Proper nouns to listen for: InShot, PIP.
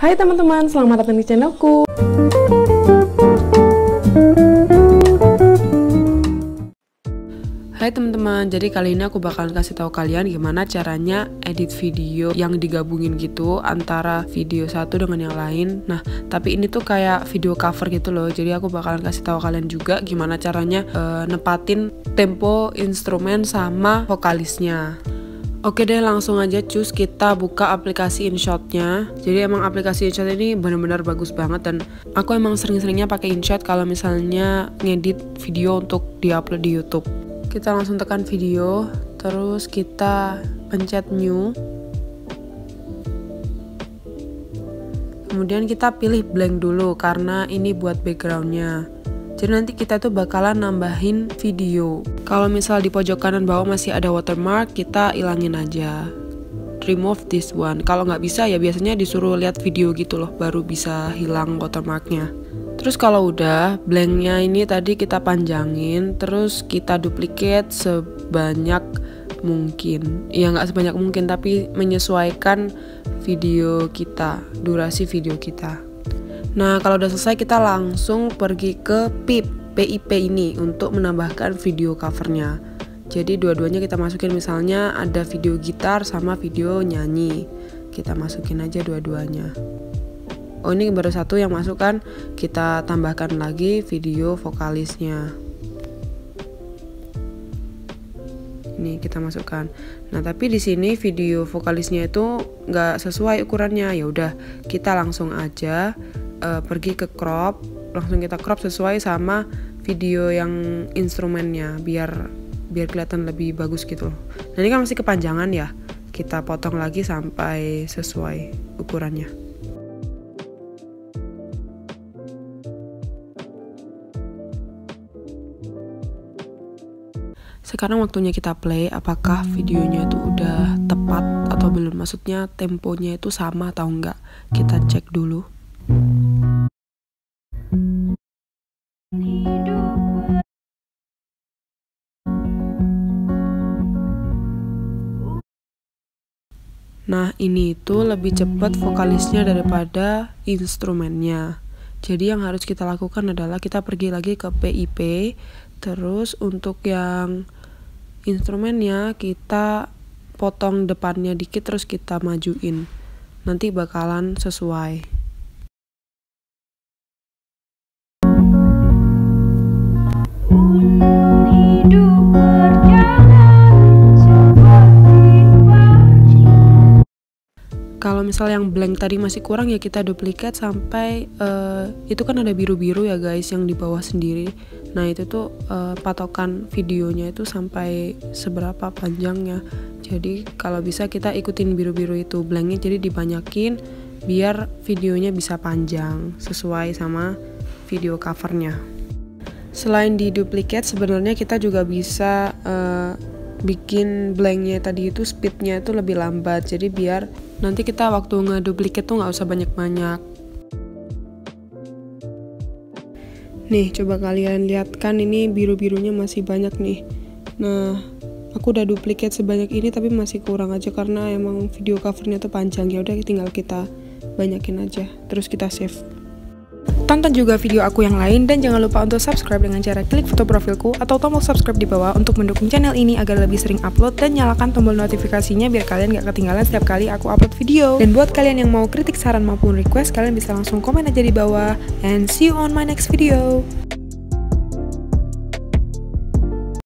Hai teman-teman, selamat datang di channelku. Hai teman-teman, jadi kali ini aku bakalan kasih tahu kalian gimana caranya edit video yang digabungin gitu antara video satu dengan yang lain. Nah, tapi ini tuh kayak video cover gitu loh. Jadi aku bakalan kasih tahu kalian juga gimana caranya nepatin tempo instrumen sama vokalisnya. Oke deh, langsung aja cus kita buka aplikasi InShot-nya. Jadi emang aplikasi InShot ini benar-benar bagus banget, dan aku emang sering-seringnya pakai InShot kalau misalnya ngedit video untuk diupload di YouTube. Kita langsung tekan video, terus kita pencet new. Kemudian kita pilih blank dulu karena ini buat background-nya. Jadi nanti kita tuh bakalan nambahin video. Kalau misal di pojok kanan bawah masih ada watermark, kita ilangin aja. Remove this one. Kalau nggak bisa ya biasanya disuruh lihat video gitu loh, baru bisa hilang watermarknya. Terus kalau udah, blanknya ini tadi kita panjangin, terus kita duplicate sebanyak mungkin. Ya nggak sebanyak mungkin, tapi menyesuaikan video kita, durasi video kita. Nah, kalau udah selesai kita langsung pergi ke PIP ini untuk menambahkan video covernya. Jadi dua-duanya kita masukin, misalnya ada video gitar sama video nyanyi. Kita masukin aja dua-duanya. Oh, ini baru satu yang masuk kan, kita tambahkan lagi video vokalisnya. Nih kita masukkan. Nah, tapi di sini video vokalisnya itu nggak sesuai ukurannya. Ya udah, kita langsung aja pergi ke crop, langsung kita crop sesuai sama video yang instrumennya biar kelihatan lebih bagus gitu loh. Nah, ini kan masih kepanjangan ya. Kita potong lagi sampai sesuai ukurannya. Sekarang waktunya kita play, apakah videonya itu udah tepat atau belum, maksudnya temponya itu sama atau enggak. Kita cek dulu. Nah, ini itu lebih cepat vokalisnya daripada instrumennya. Jadi yang harus kita lakukan adalah kita pergi lagi ke PIP, terus untuk yang instrumennya kita potong depannya dikit, terus kita majuin, nanti bakalan sesuai. Kalau misal yang blank tadi masih kurang ya kita duplikat sampai itu kan ada biru-biru ya guys yang di bawah sendiri. Nah, itu tuh patokan videonya itu sampai seberapa panjangnya. Jadi kalau bisa kita ikutin biru-biru itu blanknya, jadi dibanyakin biar videonya bisa panjang sesuai sama video covernya. Selain di duplicate, sebenarnya kita juga bisa bikin blanknya tadi itu speednya itu lebih lambat. Jadi biar nanti kita waktu ngeduplicate tuh nggak usah banyak-banyak. Nih, coba kalian lihat kan ini biru-birunya masih banyak nih. Nah, aku udah duplikat sebanyak ini tapi masih kurang aja karena emang video covernya tuh panjang. Ya udah, tinggal kita banyakin aja. Terus kita save. Tonton juga video aku yang lain dan jangan lupa untuk subscribe dengan cara klik foto profilku atau tombol subscribe di bawah untuk mendukung channel ini agar lebih sering upload, dan nyalakan tombol notifikasinya biar kalian gak ketinggalan setiap kali aku upload video. Dan buat kalian yang mau kritik, saran maupun request, kalian bisa langsung komen aja di bawah. And see you on my next video.